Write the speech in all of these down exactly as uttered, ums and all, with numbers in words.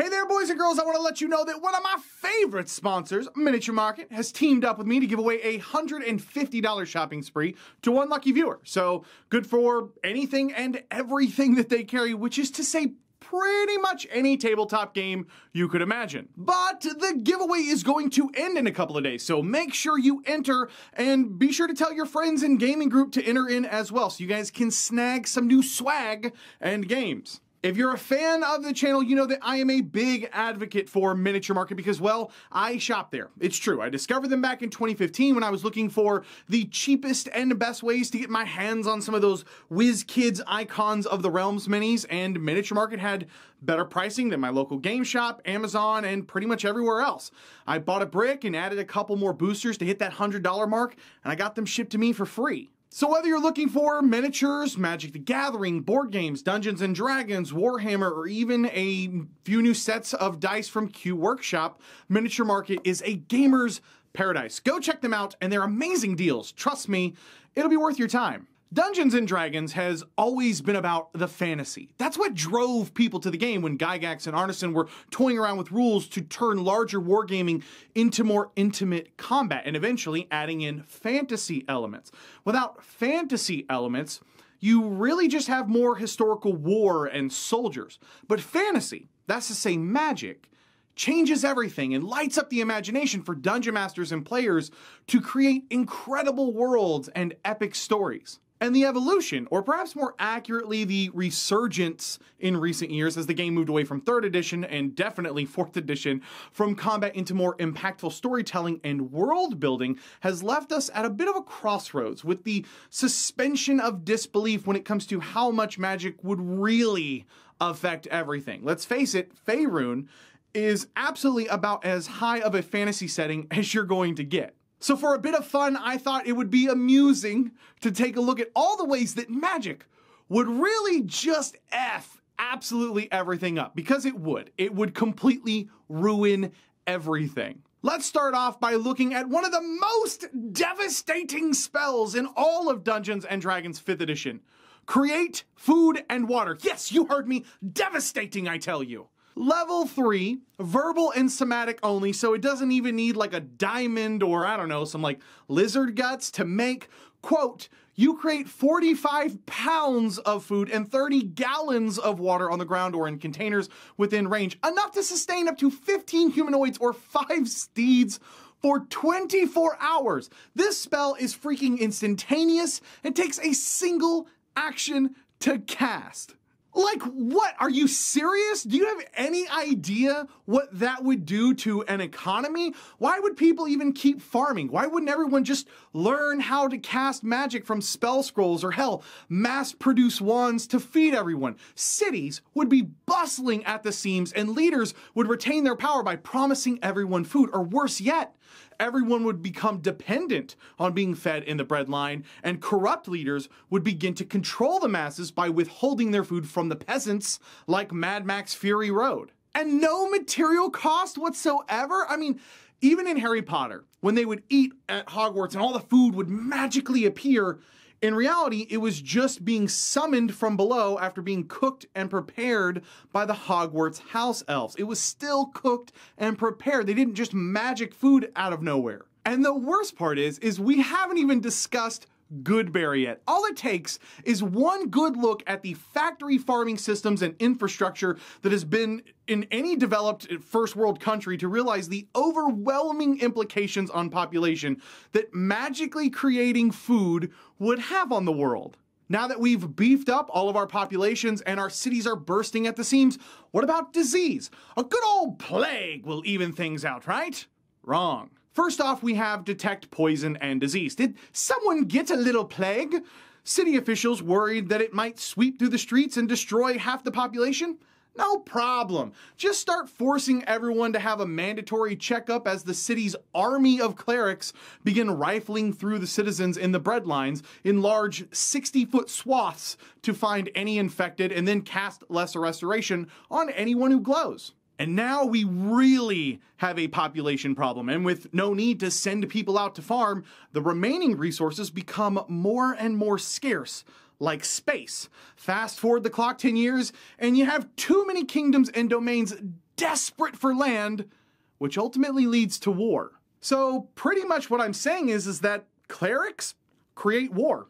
Hey there, boys and girls, I want to let you know that one of my favorite sponsors, Miniature Market, has teamed up with me to give away a one hundred fifty dollar shopping spree to one lucky viewer. So good for anything and everything that they carry, which is to say pretty much any tabletop game you could imagine. But the giveaway is going to end in a couple of days, so make sure you enter and be sure to tell your friends and gaming group to enter in as well so you guys can snag some new swag and games. If you're a fan of the channel, you know that I am a big advocate for Miniature Market because, well, I shop there. It's true. I discovered them back in twenty fifteen when I was looking for the cheapest and best ways to get my hands on some of those WizKids Icons of the Realms minis, and Miniature Market had better pricing than my local game shop, Amazon, and pretty much everywhere else. I bought a brick and added a couple more boosters to hit that one hundred dollar mark, and I got them shipped to me for free. So whether you're looking for miniatures, Magic: The Gathering, board games, Dungeons and Dragons, Warhammer, or even a few new sets of dice from Q Workshop, Miniature Market is a gamer's paradise. Go check them out, and they're amazing deals. Trust me, it'll be worth your time. Dungeons and Dragons has always been about the fantasy. That's what drove people to the game when Gygax and Arneson were toying around with rules to turn larger wargaming into more intimate combat and eventually adding in fantasy elements. Without fantasy elements, you really just have more historical war and soldiers. But fantasy, that's to say magic, changes everything and lights up the imagination for dungeon masters and players to create incredible worlds and epic stories. And the evolution, or perhaps more accurately, the resurgence in recent years as the game moved away from third edition and definitely fourth edition from combat into more impactful storytelling and world building, has left us at a bit of a crossroads with the suspension of disbelief when it comes to how much magic would really affect everything. Let's face it, Faerun is absolutely about as high of a fantasy setting as you're going to get. So for a bit of fun, I thought it would be amusing to take a look at all the ways that magic would really just F absolutely everything up, because it would. It would completely ruin everything. Let's start off by looking at one of the most devastating spells in all of Dungeons and Dragons fifth edition. Create Food and Water. Yes, you heard me. Devastating, I tell you. Level three, verbal and somatic only, so it doesn't even need like a diamond or, I don't know, some like lizard guts to make, quote, you create forty-five pounds of food and thirty gallons of water on the ground or in containers within range, enough to sustain up to fifteen humanoids or five steeds for twenty-four hours. This spell is freaking instantaneous and takes a single action to cast. Like, what? Are you serious? Do you have any idea what that would do to an economy? Why would people even keep farming? Why wouldn't everyone just learn how to cast magic from spell scrolls, or hell, mass produce wands to feed everyone? Cities would be bustling at the seams, and leaders would retain their power by promising everyone food, or worse yet, everyone would become dependent on being fed in the breadline, and corrupt leaders would begin to control the masses by withholding their food from the peasants, like Mad Max Fury Road. And no material cost whatsoever? I mean, even in Harry Potter, when they would eat at Hogwarts and all the food would magically appear, in reality, it was just being summoned from below after being cooked and prepared by the Hogwarts house elves. It was still cooked and prepared. They didn't just magic food out of nowhere. And the worst part is, is we haven't even discussed Goodberry yet. All it takes is one good look at the factory farming systems and infrastructure that has been in any developed first world country to realize the overwhelming implications on population that magically creating food would have on the world. Now that we've beefed up all of our populations and our cities are bursting at the seams, what about disease? A good old plague will even things out, right? Wrong. First off, we have Detect Poison and Disease. Did someone get a little plague? City officials worried that it might sweep through the streets and destroy half the population? No problem. Just start forcing everyone to have a mandatory checkup as the city's army of clerics begin rifling through the citizens in the breadlines in large sixty-foot swaths to find any infected and then cast Lesser Restoration on anyone who glows. And now we really have a population problem, and with no need to send people out to farm, the remaining resources become more and more scarce, like space. Fast forward the clock ten years, and you have too many kingdoms and domains desperate for land, which ultimately leads to war. So pretty much what I'm saying is, is that clerics create war.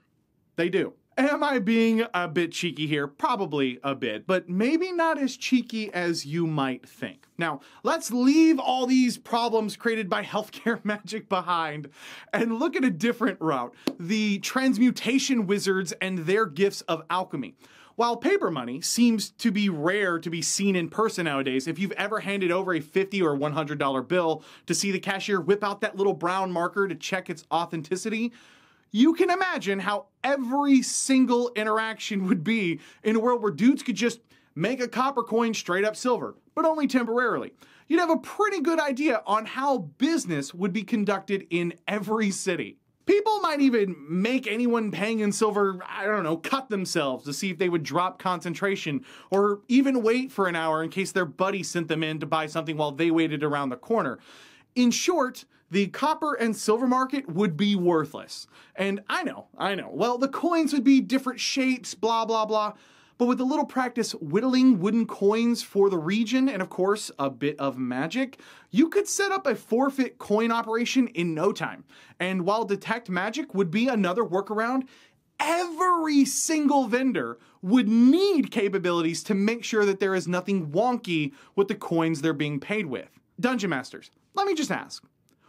They do. Am I being a bit cheeky here? Probably a bit, but maybe not as cheeky as you might think. Now, let's leave all these problems created by healthcare magic behind and look at a different route, the transmutation wizards and their gifts of alchemy. While paper money seems to be rare to be seen in person nowadays, if you've ever handed over a fifty or one hundred dollar bill to see the cashier whip out that little brown marker to check its authenticity, you can imagine how every single interaction would be in a world where dudes could just make a copper coin straight up silver, but only temporarily. You'd have a pretty good idea on how business would be conducted in every city. People might even make anyone paying in silver, I don't know, cut themselves to see if they would drop concentration, or even wait for an hour in case their buddy sent them in to buy something while they waited around the corner. In short, the copper and silver market would be worthless. And I know, I know. Well, the coins would be different shapes, blah, blah, blah. But with a little practice whittling wooden coins for the region, and of course, a bit of magic, you could set up a forfeit coin operation in no time. And while Detect Magic would be another workaround, every single vendor would need capabilities to make sure that there is nothing wonky with the coins they're being paid with. Dungeon Masters, let me just ask,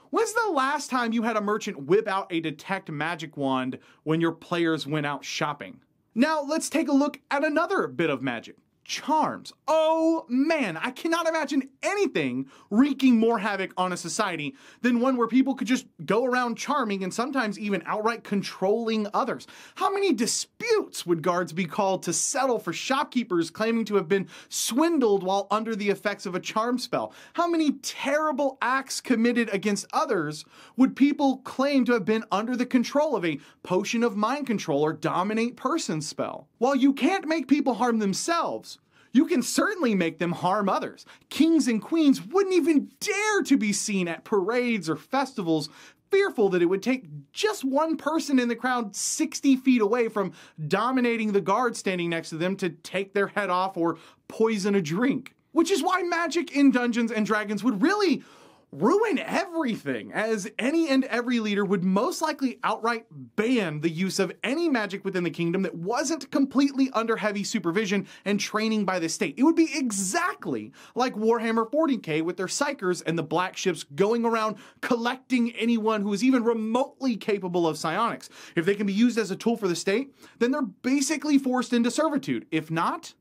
when's the last time you had a merchant whip out a Detect Magic wand when your players went out shopping? Now let's take a look at another bit of magic, charms. Oh man, I cannot imagine anything wreaking more havoc on a society than one where people could just go around charming and sometimes even outright controlling others. How many disputes would guards be called to settle for shopkeepers claiming to have been swindled while under the effects of a charm spell? How many terrible acts committed against others would people claim to have been under the control of a potion of mind control or dominate person spell? While you can't make people harm themselves, you can certainly make them harm others. Kings and queens wouldn't even dare to be seen at parades or festivals, fearful that it would take just one person in the crowd sixty feet away from dominating the guard standing next to them to take their head off or poison a drink. Which is why magic in Dungeons and Dragons would really ruin everything, as any and every leader would most likely outright ban the use of any magic within the kingdom that wasn't completely under heavy supervision and training by the state. It would be exactly like Warhammer forty K with their psychers and the black ships going around collecting anyone who is even remotely capable of psionics. If they can be used as a tool for the state, then they're basically forced into servitude. If not,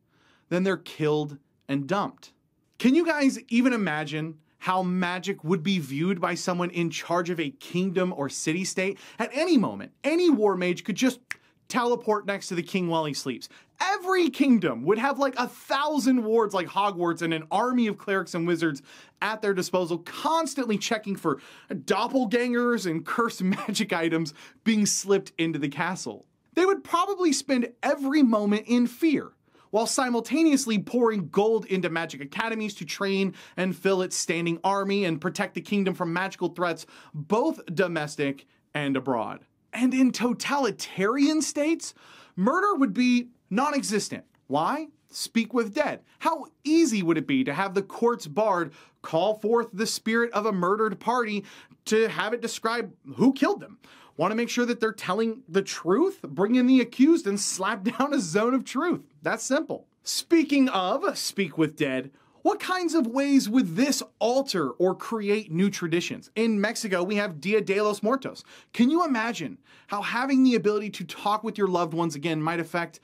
then they're killed and dumped. Can you guys even imagine how magic would be viewed by someone in charge of a kingdom or city-state? At any moment, any war mage could just teleport next to the king while he sleeps. Every kingdom would have like a thousand wards like Hogwarts and an army of clerics and wizards at their disposal, constantly checking for doppelgangers and cursed magic items being slipped into the castle. They would probably spend every moment in fear, while simultaneously pouring gold into magic academies to train and fill its standing army and protect the kingdom from magical threats, both domestic and abroad. And in totalitarian states, murder would be non-existent. Why? Speak with Dead. How easy would it be to have the court's bard call forth the spirit of a murdered party to have it describe who killed them? Want to make sure that they're telling the truth? Bring in the accused and slap down a zone of truth. That's simple. Speaking of Speak with Dead, what kinds of ways would this alter or create new traditions? In Mexico, we have Dia de los Muertos. Can you imagine how having the ability to talk with your loved ones again might affect,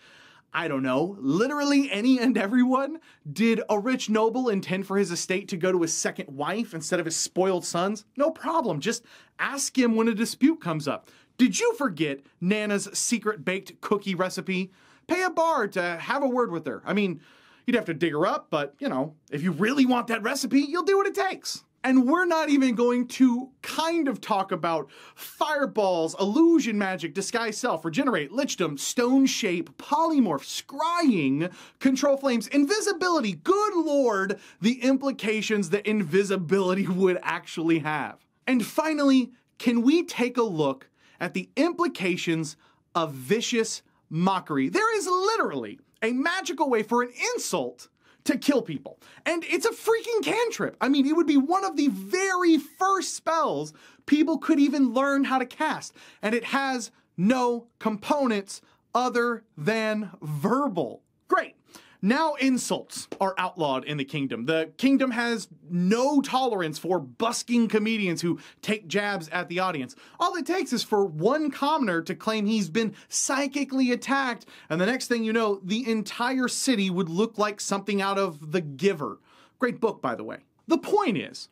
I don't know, literally any and everyone? Did a rich noble intend for his estate to go to his second wife instead of his spoiled sons? No problem, just ask him when a dispute comes up. Did you forget Nana's secret baked cookie recipe? Pay a bard to have a word with her. I mean, you'd have to dig her up, but you know, if you really want that recipe, you'll do what it takes. And we're not even going to kind of talk about fireballs, illusion magic, disguise self, regenerate, lichdom, stone shape, polymorph, scrying, control flames, invisibility. Good lord, the implications that invisibility would actually have. And finally, can we take a look at the implications of vicious mockery? There is literally a magical way for an insult to kill people. And it's a freaking cantrip. I mean, it would be one of the very first spells people could even learn how to cast. And it has no components other than verbal. Great. Now insults are outlawed in the kingdom. The kingdom has no tolerance for busking comedians who take jabs at the audience. All it takes is for one commoner to claim he's been psychically attacked, and the next thing you know, the entire city would look like something out of The Giver. Great book, by the way. The point is,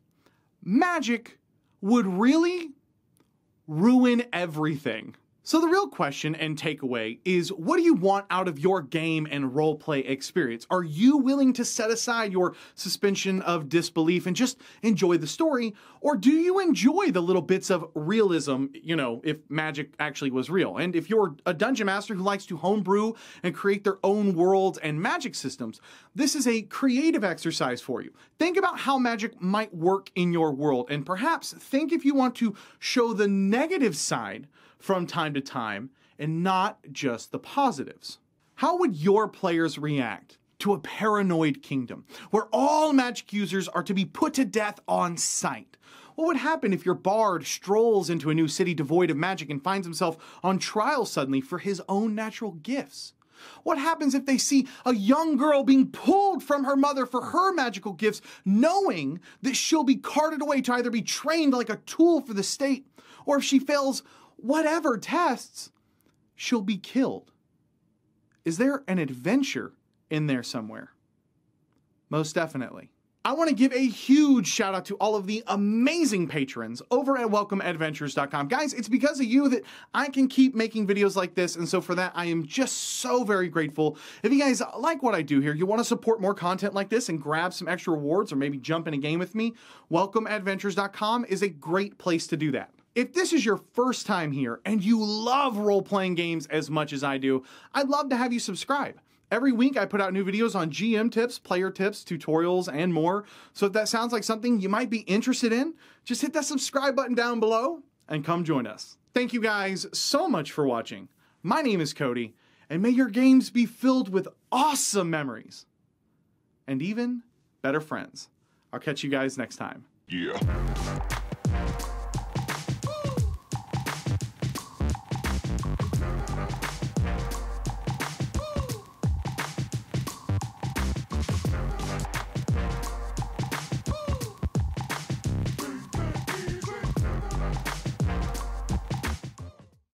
magic would really ruin everything. So the real question and takeaway is, what do you want out of your game and roleplay experience? Are you willing to set aside your suspension of disbelief and just enjoy the story? Or do you enjoy the little bits of realism, you know, if magic actually was real? And if you're a dungeon master who likes to homebrew and create their own worlds and magic systems, this is a creative exercise for you. Think about how magic might work in your world, and perhaps think if you want to show the negative side from time to time, and not just the positives. How would your players react to a paranoid kingdom where all magic users are to be put to death on sight? What would happen if your bard strolls into a new city devoid of magic and finds himself on trial suddenly for his own natural gifts? What happens if they see a young girl being pulled from her mother for her magical gifts, knowing that she'll be carted away to either be trained like a tool for the state, or if she fails whatever tests, she'll be killed? Is there an adventure in there somewhere? Most definitely. I want to give a huge shout out to all of the amazing patrons over at Welcome Adventures dot com. Guys, it's because of you that I can keep making videos like this, and so for that, I am just so very grateful. If you guys like what I do here, you want to support more content like this and grab some extra rewards or maybe jump in a game with me, Welcome Adventures dot com is a great place to do that. If this is your first time here and you love role-playing games as much as I do, I'd love to have you subscribe. Every week I put out new videos on G M tips, player tips, tutorials, and more. So if that sounds like something you might be interested in, just hit that subscribe button down below and come join us. Thank you guys so much for watching. My name is Cody, and may your games be filled with awesome memories and even better friends. I'll catch you guys next time. Yeah.